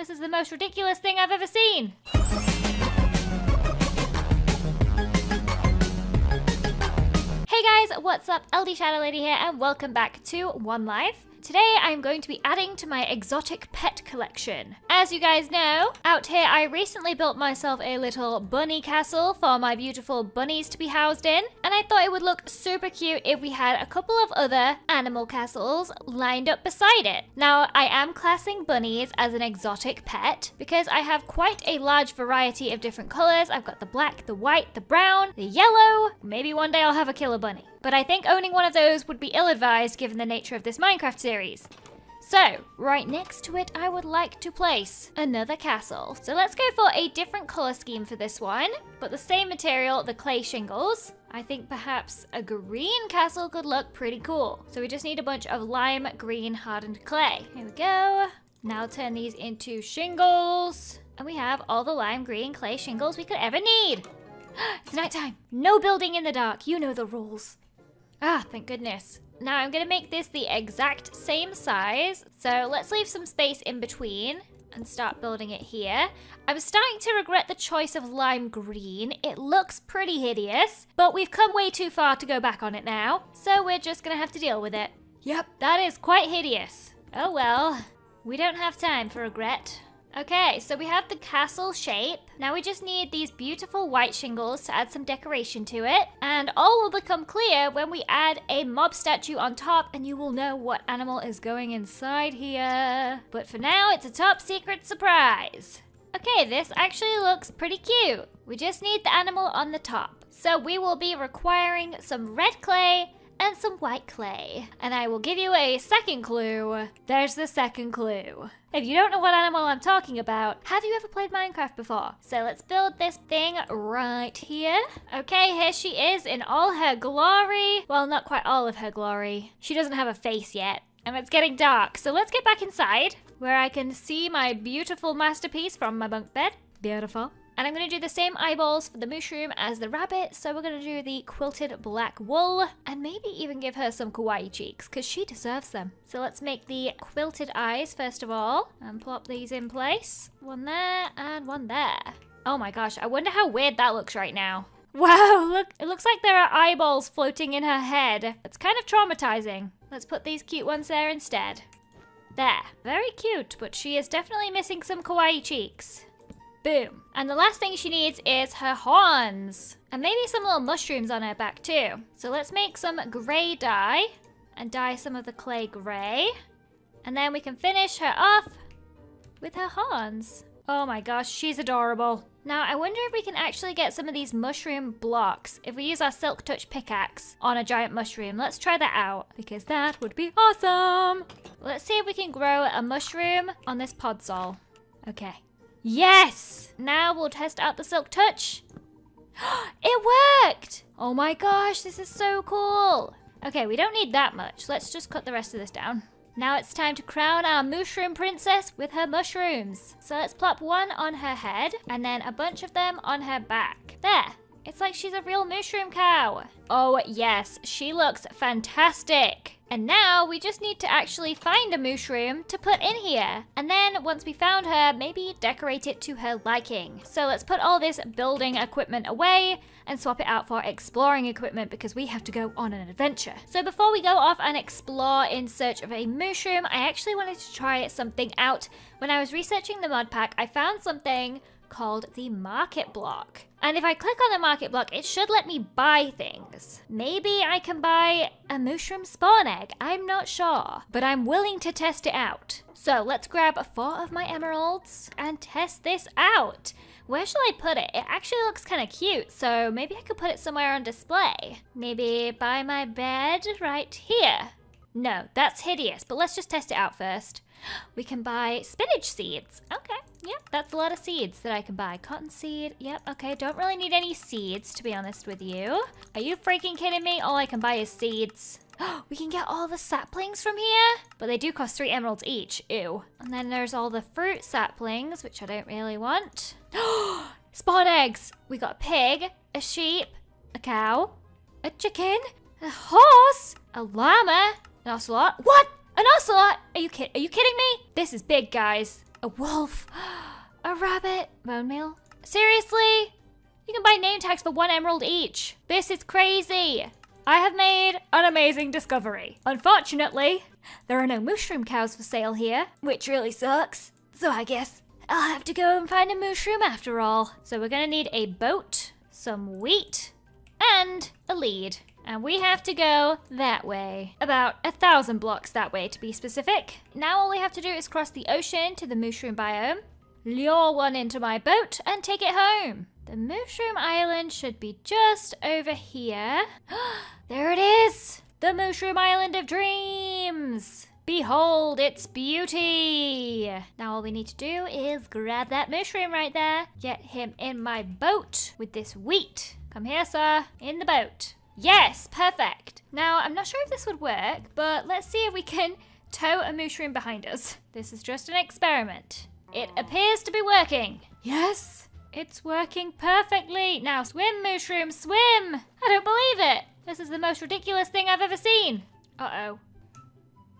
This is the most ridiculous thing I've ever seen. Hey guys, what's up? LD Shadow Lady here and welcome back to One Life. Today I'm going to be adding to my exotic pet collection. As you guys know, out here I recently built myself a little bunny castle for my beautiful bunnies to be housed in, and I thought it would look super cute if we had a couple of other animal castles lined up beside it. Now, I am classing bunnies as an exotic pet because I have quite a large variety of different colors. I've got the black, the white, the brown, the yellow. Maybe one day I'll have a killer bunny. But I think owning one of those would be ill-advised given the nature of this Minecraft series. So, right next to it I would like to place another castle. So let's go for a different colour scheme for this one, but the same material, the clay shingles. I think perhaps a green castle could look pretty cool. So we just need a bunch of lime green hardened clay. Here we go. Now turn these into shingles. And we have all the lime green clay shingles we could ever need. It's nighttime. No building in the dark. You know the rules. Ah, thank goodness. Now I'm gonna make this the exact same size. So let's leave some space in between and start building it here. I'm starting to regret the choice of lime green. It looks pretty hideous, but we've come way too far to go back on it now. So we're just gonna have to deal with it. Yep, that is quite hideous. Oh well, we don't have time for regret. Okay, so we have the castle shape. Now we just need these beautiful white shingles to add some decoration to it. And all will become clear when we add a mob statue on top, and you will know what animal is going inside here. But for now, it's a top secret surprise. Okay, this actually looks pretty cute. We just need the animal on the top. So we will be requiring some red clay and some white clay. And I will give you a second clue. There's the second clue. If you don't know what animal I'm talking about, have you ever played Minecraft before? So let's build this thing right here. Okay, here she is in all her glory. Well, not quite all of her glory. She doesn't have a face yet. And it's getting dark, so let's get back inside where I can see my beautiful masterpiece from my bunk bed. Beautiful. And I'm going to do the same eyeballs for the mushroom as the rabbit, so we're going to do the quilted black wool and maybe even give her some kawaii cheeks because she deserves them. So let's make the quilted eyes first of all and plop these in place. One there and one there. Oh my gosh, I wonder how weird that looks right now. Wow, look, it looks like there are eyeballs floating in her head. It's kind of traumatizing. Let's put these cute ones there instead. There. Very cute, but she is definitely missing some kawaii cheeks. Boom. And the last thing she needs is her horns. And maybe some little mushrooms on her back too. So let's make some grey dye and dye some of the clay grey. And then we can finish her off with her horns. Oh my gosh, she's adorable. Now I wonder if we can actually get some of these mushroom blocks if we use our Silk Touch pickaxe on a giant mushroom. Let's try that out because that would be awesome. Let's see if we can grow a mushroom on this podzol. Okay. Yes! Now we'll test out the Silk Touch. It worked! Oh my gosh, this is so cool. Okay, we don't need that much. Let's just cut the rest of this down. Now it's time to crown our mushroom princess with her mushrooms. So let's plop one on her head and then a bunch of them on her back. There. It's like she's a real mushroom cow. Oh yes, she looks fantastic. And now we just need to actually find a mushroom to put in here. And then once we found her, maybe decorate it to her liking. So let's put all this building equipment away and swap it out for exploring equipment because we have to go on an adventure. So before we go off and explore in search of a mushroom, I actually wanted to try something out. When I was researching the mod pack, I found something called the market block. And if I click on the market block, it should let me buy things. Maybe I can buy a mushroom spawn egg. I'm not sure, but I'm willing to test it out. So let's grab 4 of my emeralds and test this out. Where shall I put it? It actually looks kind of cute, so maybe I could put it somewhere on display. Maybe by my bed right here. No, that's hideous, but let's just test it out first. We can buy spinach seeds. Okay, yep, that's a lot of seeds that I can buy. Cotton seed, yep, okay, don't really need any seeds, to be honest with you. Are you freaking kidding me? All I can buy is seeds. We can get all the saplings from here, but they do cost 3 emeralds each, ew. And then there's all the fruit saplings, which I don't really want. Spawn eggs! We got a pig, a sheep, a cow, a chicken, a horse, a llama, an ocelot. What? An ocelot? Are you kidding me? This is big, guys. a wolf, a rabbit, bone meal. Seriously? You can buy name tags for 1 emerald each. This is crazy. I have made an amazing discovery. Unfortunately, there are no mushroom cows for sale here, which really sucks. So I guess I'll have to go and find a mushroom after all. So we're gonna need a boat, some wheat, and a lead. And we have to go that way. About 1,000 blocks that way, to be specific. Now all we have to do is cross the ocean to the mushroom biome, lure one into my boat, and take it home. The mushroom island should be just over here. There it is! The mushroom island of dreams! Behold its beauty! Now all we need to do is grab that mushroom right there, get him in my boat with this wheat. Come here, sir. In the boat. Yes, perfect. Now, I'm not sure if this would work, but let's see if we can tow a mushroom behind us. This is just an experiment. It appears to be working. Yes, it's working perfectly. Now swim, mushroom, swim. I don't believe it. This is the most ridiculous thing I've ever seen. Uh-oh.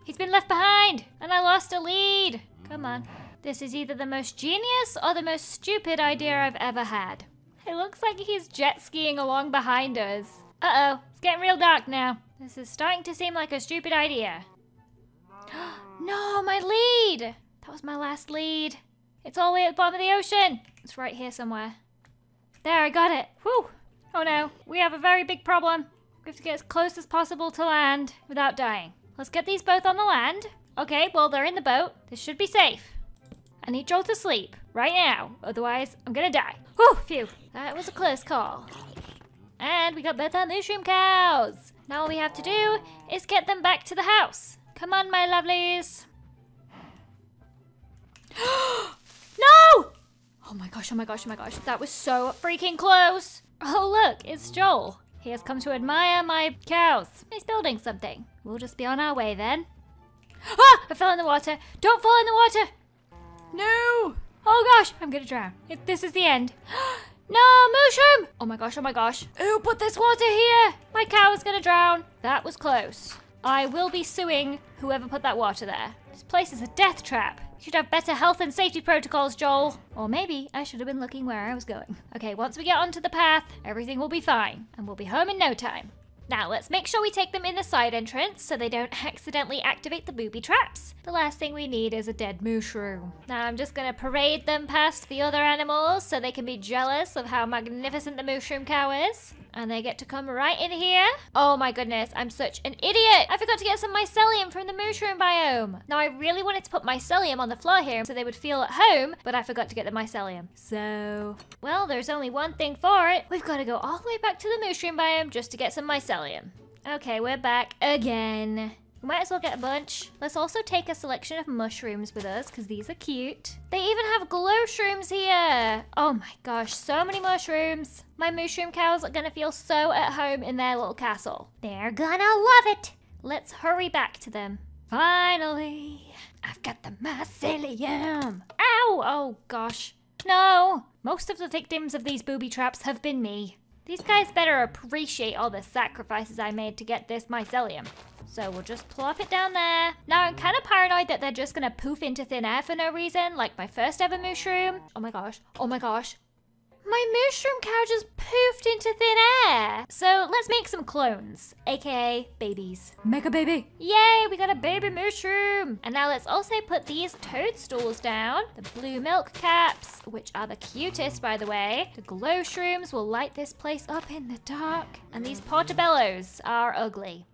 He's been left behind, and I lost a lead. Come on. This is either the most genius or the most stupid idea I've ever had. It looks like he's jet skiing along behind us. Uh-oh, it's getting real dark now. This is starting to seem like a stupid idea. No, my lead! That was my last lead. It's all the way at the bottom of the ocean. It's right here somewhere. There, I got it. Whew! Oh no, we have a very big problem. We have to get as close as possible to land without dying. Let's get these both on the land. Okay, well, they're in the boat. This should be safe. I need Joel to sleep right now. Otherwise, I'm gonna die. Whew, phew. That was a close call. And we got both our mushroom cows. Now all we have to do is get them back to the house. Come on, my lovelies. No! Oh my gosh, oh my gosh, oh my gosh. That was so freaking close. Oh look, it's Joel. He has come to admire my cows. He's building something. We'll just be on our way then. Ah! I fell in the water. Don't fall in the water. No! Oh gosh, I'm gonna drown. This is the end. No, mushroom! Oh my gosh, oh my gosh. Who put this water here? My cow is gonna drown. That was close. I will be suing whoever put that water there. This place is a death trap. You should have better health and safety protocols, Joel. Or maybe I should have been looking where I was going. Okay, once we get onto the path, everything will be fine. And we'll be home in no time. Now, let's make sure we take them in the side entrance so they don't accidentally activate the booby traps. The last thing we need is a dead mushroom. Now, I'm just gonna parade them past the other animals so they can be jealous of how magnificent the mushroom cow is. And they get to come right in here. Oh my goodness, I'm such an idiot! I forgot to get some mycelium from the mushroom biome. Now, I really wanted to put mycelium on the floor here so they would feel at home, but I forgot to get the mycelium. So, well, there's only one thing for it. We've gotta go all the way back to the mushroom biome just to get some mycelium. Okay, we're back again. We might as well get a bunch. Let's also take a selection of mushrooms with us because these are cute. They even have glow shrooms here. Oh my gosh, so many mushrooms. My mushroom cows are gonna feel so at home in their little castle. They're gonna love it. Let's hurry back to them. Finally, I've got the mycelium. Ow, oh gosh. No, most of the victims of these booby traps have been me. These guys better appreciate all the sacrifices I made to get this mycelium. So we'll just plop it down there. Now I'm kind of paranoid that they're just gonna poof into thin air for no reason, like my first ever mushroom. Oh my gosh, oh my gosh. My mushroom cow just poofed into thin air. So let's make some clones, AKA babies. Make a baby. Yay, we got a baby mushroom. And now let's also put these toadstools down. The blue milk caps, which are the cutest by the way. The glow shrooms will light this place up in the dark. And these portobellos are ugly,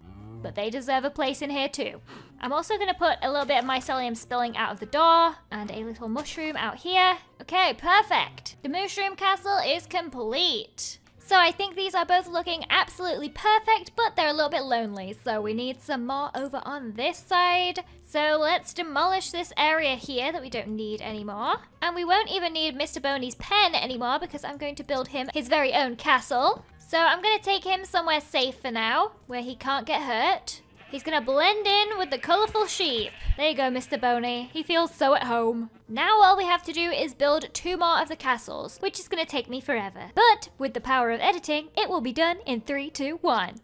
but they deserve a place in here too. I'm also gonna put a little bit of mycelium spilling out of the door and a little mushroom out here. Okay, perfect. The mushroom castle is complete. So I think these are both looking absolutely perfect, but they're a little bit lonely. So we need some more over on this side. So let's demolish this area here that we don't need anymore. And we won't even need Mr. Boney's pen anymore because I'm going to build him his very own castle. So I'm gonna take him somewhere safe for now, where he can't get hurt. He's gonna blend in with the colorful sheep. There you go, Mr. Boney. He feels so at home. Now all we have to do is build 2 more of the castles, which is gonna take me forever. But with the power of editing, it will be done in 3, 2, 1.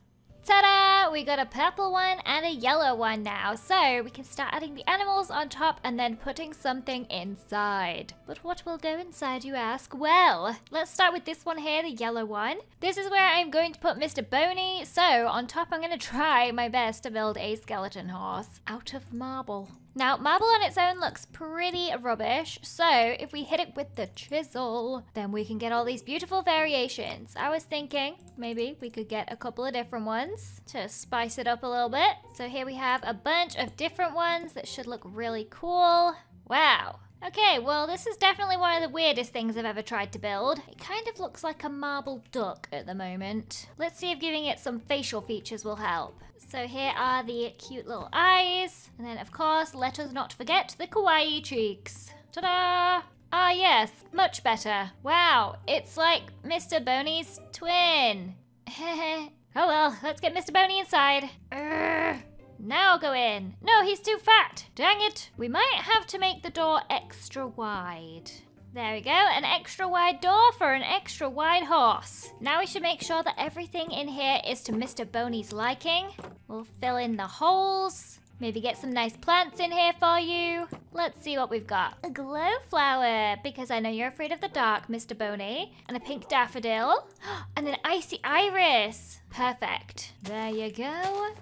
Ta-da! We got a purple one and a yellow one now, so we can start adding the animals on top and then putting something inside. But what will go inside, you ask? Well, let's start with this one here, the yellow one. This is where I'm going to put Mr. Boney, so on top I'm going to try my best to build a skeleton horse out of marble. Now, marble on its own looks pretty rubbish, so if we hit it with the chisel, then we can get all these beautiful variations. I was thinking maybe we could get a couple of different ones to spice it up a little bit. So here we have a bunch of different ones that should look really cool. Wow. Okay, well this is definitely one of the weirdest things I've ever tried to build. It kind of looks like a marble duck at the moment. Let's see if giving it some facial features will help. So here are the cute little eyes. And then of course, let us not forget the kawaii cheeks. Ta-da! Ah yes, much better. Wow, it's like Mr. Boney's twin. Oh well, let's get Mr. Boney inside. Urgh. Now go in. No, he's too fat. Dang it. We might have to make the door extra wide. There we go. An extra wide door for an extra wide horse. Now we should make sure that everything in here is to Mr. Boney's liking. We'll fill in the holes. Maybe get some nice plants in here for you. Let's see what we've got. A glow flower, because I know you're afraid of the dark, Mr. Boney. And a pink daffodil. And an icy iris. Perfect. There you go.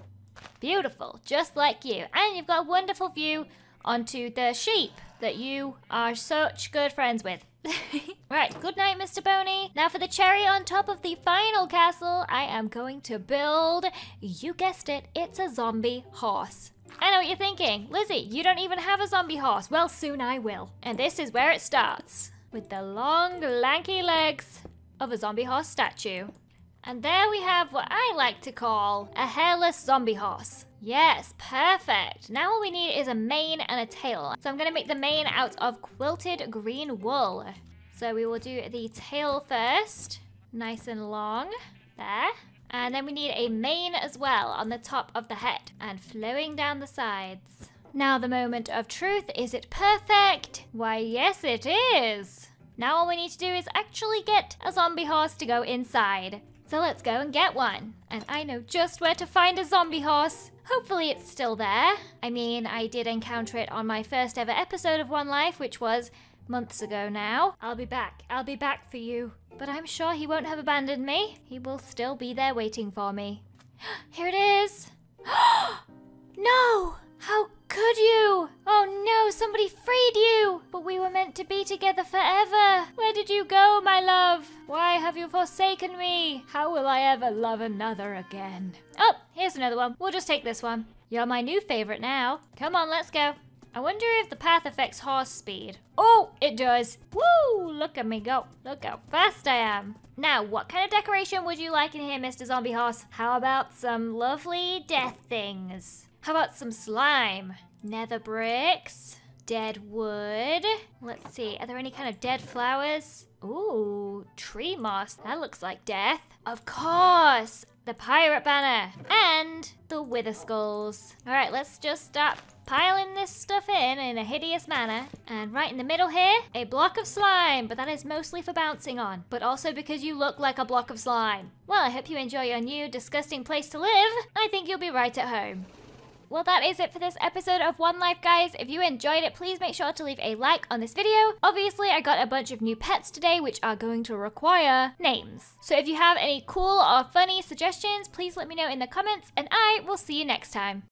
Beautiful, just like you. And you've got a wonderful view onto the sheep that you are such good friends with. Right, good night, Mr. Boney. Now for the cherry on top of the final castle, I am going to build, you guessed it, it's a zombie horse. I know what you're thinking. Lizzie, you don't even have a zombie horse. Well, soon I will. And this is where it starts, with the long, lanky legs of a zombie horse statue. And there we have what I like to call a hairless zombie horse. Yes, perfect. Now all we need is a mane and a tail. So I'm going to make the mane out of quilted green wool. So we will do the tail first. Nice and long. There. And then we need a mane as well on the top of the head and flowing down the sides. Now the moment of truth. Is it perfect? Why, yes it is. Now all we need to do is actually get a zombie horse to go inside. So let's go and get one. And I know just where to find a zombie horse. Hopefully it's still there. I mean, I did encounter it on my first ever episode of One Life, which was months ago now. I'll be back for you. But I'm sure he won't have abandoned me. He will still be there waiting for me. Here it is. No, how could you? Oh no, somebody freed you. But we were meant to be together forever. Where did you go, my love? Why have you forsaken me? How will I ever love another again? Oh, here's another one. We'll just take this one. You're my new favorite now. Come on, let's go. I wonder if the path affects horse speed. Oh, it does. Woo, look at me go. Look how fast I am. Now, what kind of decoration would you like in here, Mr. Zombie Horse? How about some lovely death things? How about some slime? Nether bricks? Dead wood. Let's see, are there any kind of dead flowers? Ooh, tree moss, that looks like death. Of course, the pirate banner and the wither skulls. All right, let's just start piling this stuff in a hideous manner. And right in the middle here, a block of slime, but that is mostly for bouncing on, but also because you look like a block of slime. Well, I hope you enjoy your new disgusting place to live. I think you'll be right at home. Well, that is it for this episode of One Life, guys. If you enjoyed it, please make sure to leave a like on this video. Obviously, I got a bunch of new pets today, which are going to require names. So if you have any cool or funny suggestions, please let me know in the comments, and I will see you next time.